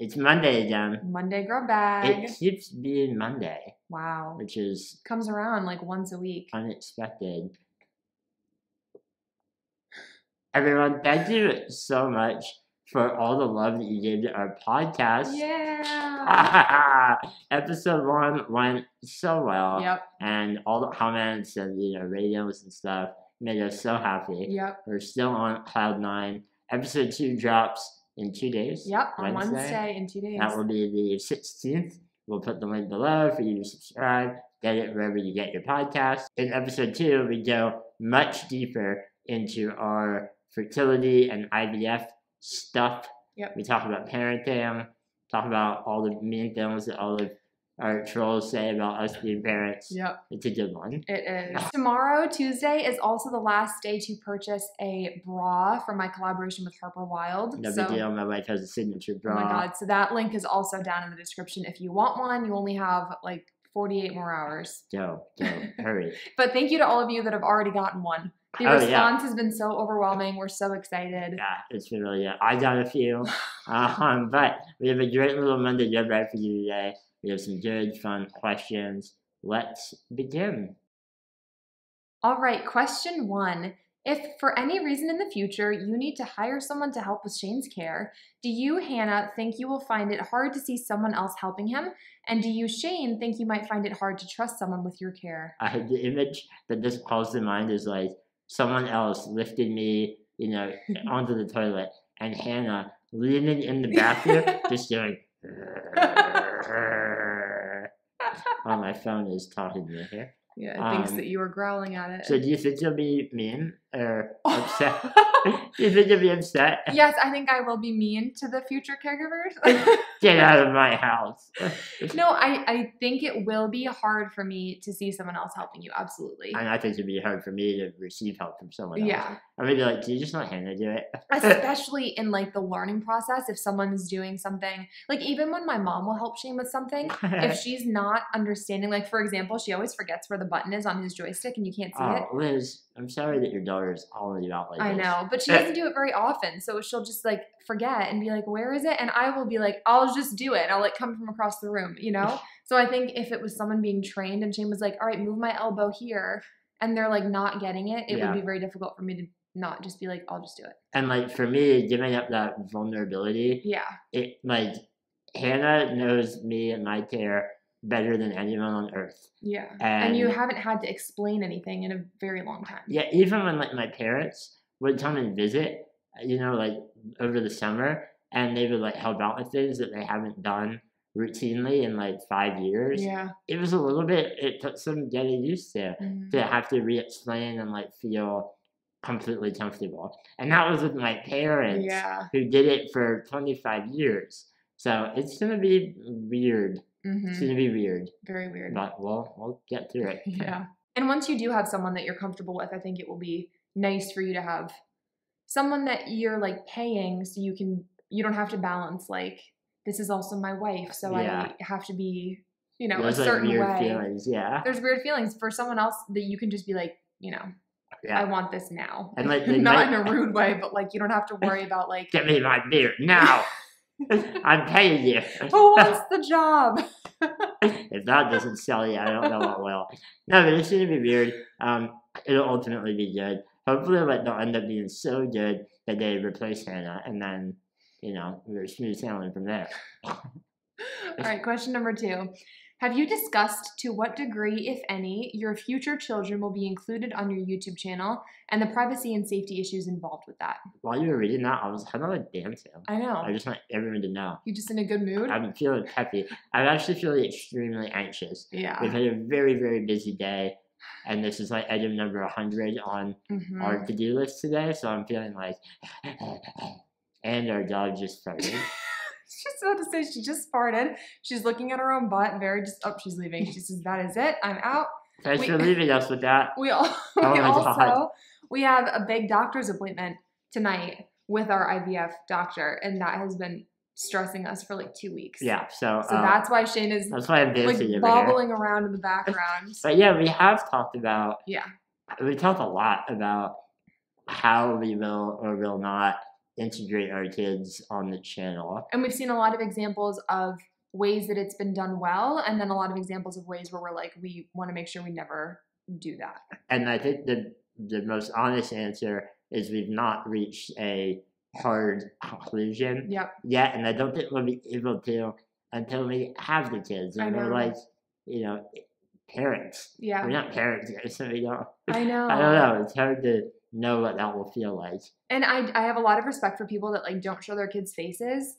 It's Monday again. Monday grow bag. It keeps being Monday. Wow. Which is... comes around like once a week. Unexpected. Everyone, thank you so much for all the love that you gave to our podcast. Yeah. Episode 1 went so well. Yep. And all the comments and, you know, radios and stuff made us so happy. Yep. We're still on cloud 9. Episode 2 drops in 2 days. Yep, on Wednesday in 2 days. That will be the 16th. We'll put the link below for you to subscribe. Get it wherever you get your podcast. In episode 2, we go much deeper into our fertility and IVF stuff. Yep. We talk about parenting, talk about all the mean things that all of our trolls say about us being parents. Yep. It's a good one. It is. Tomorrow, Tuesday, is also the last day to purchase a bra from my collaboration with Harper Wilde. No big deal. My wife has a signature bra. Oh my God. So that link is also down in the description. If you want one, you only have like 48 more hours. Go. Hurry. But thank you to all of you that have already gotten one. The response has been so overwhelming. We're so excited. Yeah, it's been really good. I got a few. But we have a great little Monday Good Bag for you today. We have some good, fun questions. Let's begin. All right, question 1. If for any reason in the future you need to hire someone to help with Shane's care, do you, Hannah, think you will find it hard to see someone else helping him? And do you, Shane, think you might find it hard to trust someone with your care? I had the image that this calls to mind is like, someone else lifted me, you know, onto the toilet, and Hannah leaning in the bathroom, just doing. Oh, my phone is talking to me here. Yeah, it thinks that you were growling at it. So, do you think you'll be mean or upset? Do you think you'll be upset? Yes, I think I will be mean to the future caregivers. Get out of my house. No, I think it will be hard for me to see someone else helping you, absolutely. And I think it'd be hard for me to receive help from someone else. Yeah. I'm going to be like, do you just let Hannah do it? Especially in like the learning process, if someone's doing something, like even when my mom will help Shane with something, if she's not understanding, like for example, she always forgets where the button is on his joystick and you can't see it. Liz, I'm sorry that your daughter is already about like this. I know, but she doesn't do it very often. So she'll just like forget and be like, where is it? And I will be like, I'll just do it. I'll like come from across the room, you know? So I think if it was someone being trained and Shane was like, all right, move my elbow here. And they're like not getting it. It would be very difficult for me to not just be like, I'll just do it. And like for me, giving up that vulnerability. Yeah. It like Hannah knows me and my care better than anyone on earth. Yeah. And you haven't had to explain anything in a very long time. Yeah. Even when like my parents would come and visit, you know, like over the summer, and they would like help out with things that they haven't done routinely in like 5 years. Yeah. It was a little bit, it took some getting used to, to have to re-explain and like feel completely comfortable. And that was with my parents who did it for 25 years. So it's going to be weird. It's going to be weird. Very weird. But we'll get through it. Yeah. And once you do have someone that you're comfortable with, I think it will be nice for you to have someone that you're like paying so you don't have to balance like, this is also my wife, so I have to be, you know, there's a certain like weird way. Feelings, yeah. There's weird feelings for someone else that you can just be like, you know, I want this now. And like, not in a rude way, but like you don't have to worry about like. Get me my beer now. I'm paying you. Who wants the job? If that doesn't sell you, I don't know what will. No, but it's gonna be weird. It'll ultimately be good. Hopefully, like they'll end up being so good that they replace Hannah, and then. You know, we're smooth sailing from there. All right, question number 2. Have you discussed to what degree, if any, your future children will be included on your YouTube channel and the privacy and safety issues involved with that? While you were reading that, I was kind of like dancing. I know. I just want everyone to know. You're just in a good mood? I'm feeling happy. I'm actually feeling extremely anxious. Yeah. We've had a very, very busy day, and this is like item number 100 on our to-do list today, so I'm feeling like... And our dog just farted. She's about to say she just farted. She's looking at her own butt, very just up. Oh, she's leaving. She says, "That is it. I'm out." Thanks for leaving us with that. We have a big doctor's appointment tonight with our IVF doctor, and that has been stressing us for like 2 weeks. Yeah, so that's why Shane is. That's why I'm dancing like bobbling around in the background. But yeah, we have talked about. Yeah, we talked a lot about how we will or will not integrate our kids on the channel. And we've seen a lot of examples of ways that it's been done well, and then a lot of examples of ways where we're like, we want to make sure we never do that. And I think the most honest answer is we've not reached a hard conclusion yet, and I don't think we'll be able to until we have the kids. And we're like, you know, parents. Yeah. We're not parents yet, so we don't. I know. I don't know. It's hard to know what that will feel like. And I have a lot of respect for people that, like, don't show their kids' faces.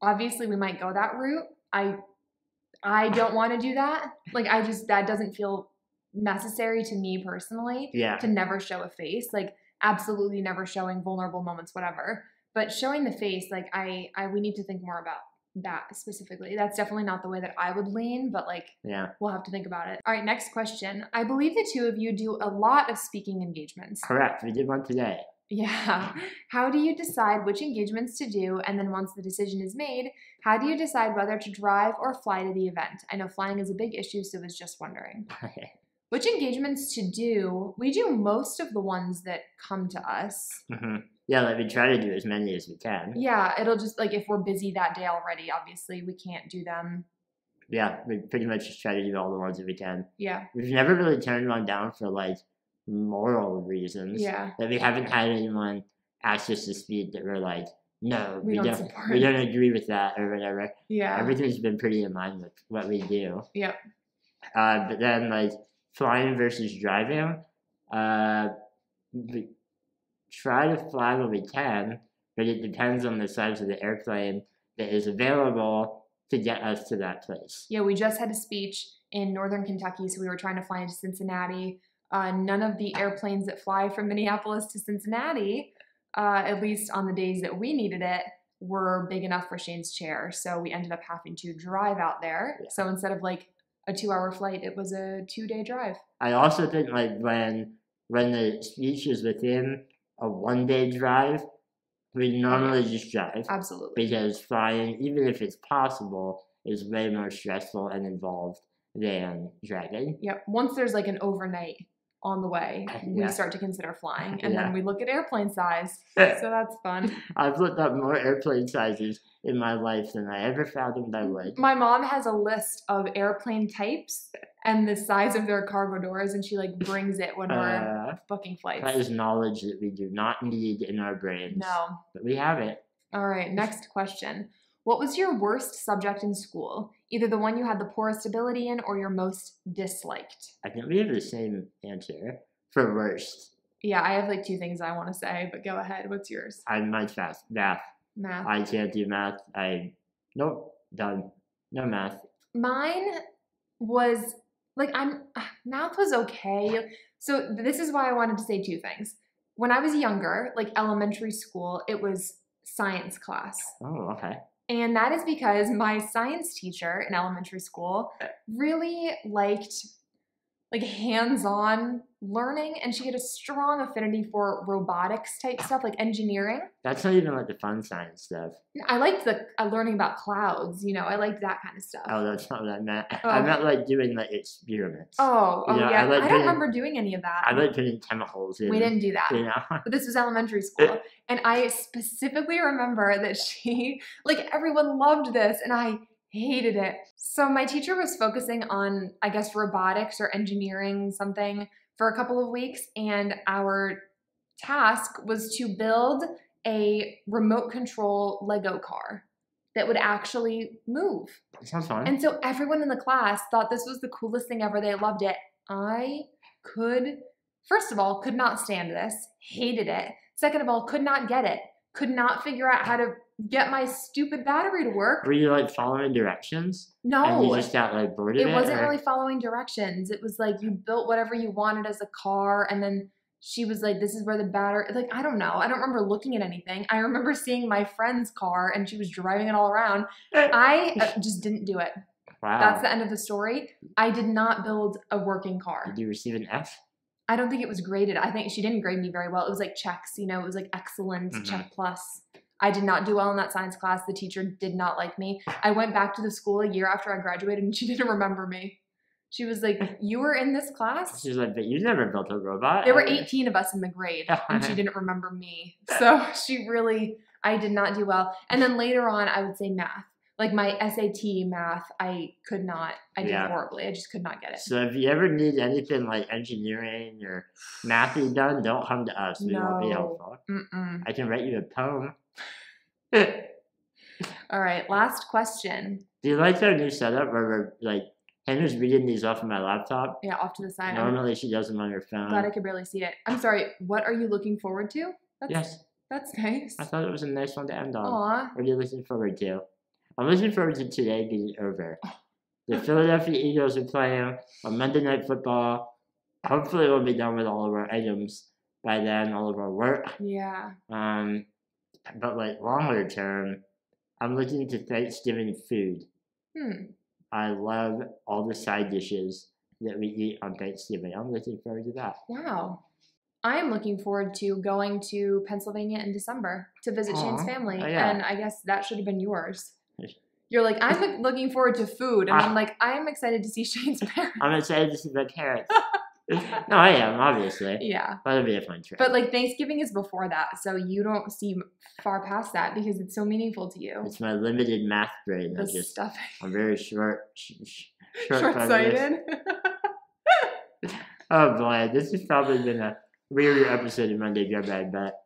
Obviously, we might go that route. I don't want to do that. Like, that doesn't feel necessary to me personally. Yeah. To never show a face. Like, absolutely never showing vulnerable moments, whatever. But showing the face, like, we need to think more about that specifically. That's definitely not the way that I would lean, but, like, yeah, we'll have to think about it. All right, next question. I believe the two of you do a lot of speaking engagements. Correct. We did one today. Yeah. How do you decide which engagements to do? And then once the decision is made, how do you decide whether to drive or fly to the event? I know flying is a big issue, so I was just wondering. Which engagements to do? We do most of the ones that come to us. Mm-hmm. Yeah, like, we try to do as many as we can. Yeah, it'll just, like, if we're busy that day already, obviously, we can't do them. Yeah, we pretty much just try to do all the ones that we can. Yeah. We've never really turned one down for, like, moral reasons. Yeah. That we haven't had anyone ask us to speak that we're like, no, we don't agree with that or whatever. Yeah. Everything's been pretty in line with what we do. Yep. But then, like, flying versus driving, we try to fly when we can, but it depends on the size of the airplane that is available to get us to that place. Yeah, we just had a speech in northern Kentucky, so we were trying to fly into Cincinnati. None of the airplanes that fly from Minneapolis to Cincinnati, at least on the days that we needed it, were big enough for Shane's chair, so we ended up having to drive out there. Yeah. So instead of, like, a 2-hour flight, it was a 2-day drive. I also think, like, when the speech is within a 1-day drive, we normally just drive. Absolutely. Because flying, even if it's possible, is way more stressful and involved than driving. Yep. Once there's, like, an overnight on the way, we start to consider flying, and then we look at airplane size. So that's fun. I've looked up more airplane sizes in my life than I ever fathomed I would. My mom has a list of airplane types and the size of their cargo doors, and she, like, brings it when we're booking flights. That is knowledge that we do not need in our brains. No. But we have it. All right, next question. What was your worst subject in school? Either the one you had the poorest ability in or your most disliked? I think we have the same answer for worst. Yeah, I have, like, two things I want to say, but go ahead. What's yours? I'm much fast. Math. I can't do math. No math. Mine was, like, math was okay. So this is why I wanted to say two things. When I was younger, like, elementary school, it was science class. Oh, okay. And that is because my science teacher in elementary school really liked, like, hands-on learning, and she had a strong affinity for robotics type stuff, like engineering. That's not even, like, the fun science stuff. I liked the learning about clouds, you know. I liked that kind of stuff. Oh, that's not what I meant. Oh. I meant, like, doing, like, experiments. Oh, you know. I don't remember doing any of that. I like putting chemicals in. We didn't do that. You know? But this was elementary school. And I specifically remember that she, like, everyone loved this, and I hated it. So my teacher was focusing on, I guess, robotics or engineering something for a couple of weeks, and our task was to build a remote control Lego car that would actually move. That sounds fun. And so everyone in the class thought this was the coolest thing ever. They loved it. I could not stand this, hated it. Second of all, could not get it, could not figure out how to get my stupid battery to work. Were you, like, following directions? No. And you just got, like, bored of it? It wasn't really following directions. It was, like, you built whatever you wanted as a car, and then she was like, this is where the battery, like, I don't know. I don't remember looking at anything. I remember seeing my friend's car, and she was driving it all around. I just didn't do it. Wow. That's the end of the story. I did not build a working car. Did you receive an F? I don't think it was graded. I think she didn't grade me very well. It was, like, checks, you know. It was, like, excellent, check plus. I did not do well in that science class. The teacher did not like me. I went back to the school a year after I graduated, and she didn't remember me. She was like, you were in this class? She was like, but you never built a robot. There were 18 of us in the grade, and she didn't remember me. So she really, I did not do well. And then later on, I would say math. Like my SAT math, I could not. I did horribly. I just could not get it. So if you ever need anything like engineering or mathy done, don't come to us. We won't be helpful. I can write you a poem. All right, last question. Do you like our new setup where we're like, Hannah's reading these off of my laptop? Yeah, off to the side. Normally she does them on her phone. Glad I could barely see it. I'm sorry, what are you looking forward to? That's nice. I thought it was a nice one to end on. Aw. What are you looking forward to? I'm looking forward to today being over. The Philadelphia Eagles are playing on Monday Night Football. Hopefully we'll be done with all of our items by then, all of our work. Yeah. But like longer term, I'm looking to Thanksgiving food. I love all the side dishes that we eat on Thanksgiving. I'm looking forward to that. Wow. I am looking forward to going to Pennsylvania in December to visit Shane's family. And I guess that should have been yours. You're like, I'm looking forward to food. And I'm like, I'm excited to see Shane's parents. I'm excited to see my parents. No, I am, obviously. Yeah. But it'll be a fun trip. But, like, Thanksgiving is before that, so you don't seem far past that because it's so meaningful to you. It's my limited math brain. The stuffing. I'm very short-sighted. Oh, boy. This has probably been a weird episode of Monday Go Bad, but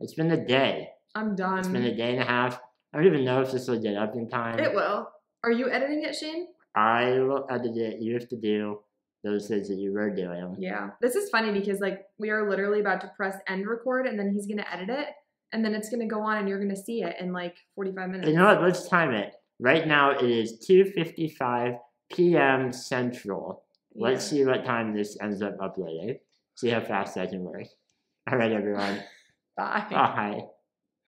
it's been a day. I'm done. It's been a day and a half. I don't even know if this will get up in time. It will. Are you editing it, Shane? I will edit it. You have to do those things that you were doing. Yeah. This is funny because, like, we are literally about to press end record, and then he's going to edit it, and then it's going to go on, and you're going to see it in, like, 45 minutes. You know what? Let's time it. Right now, it is 2:55 p.m. Central. Yeah. Let's see what time this ends up uploading. See how fast I can work. All right, everyone. Bye. Bye.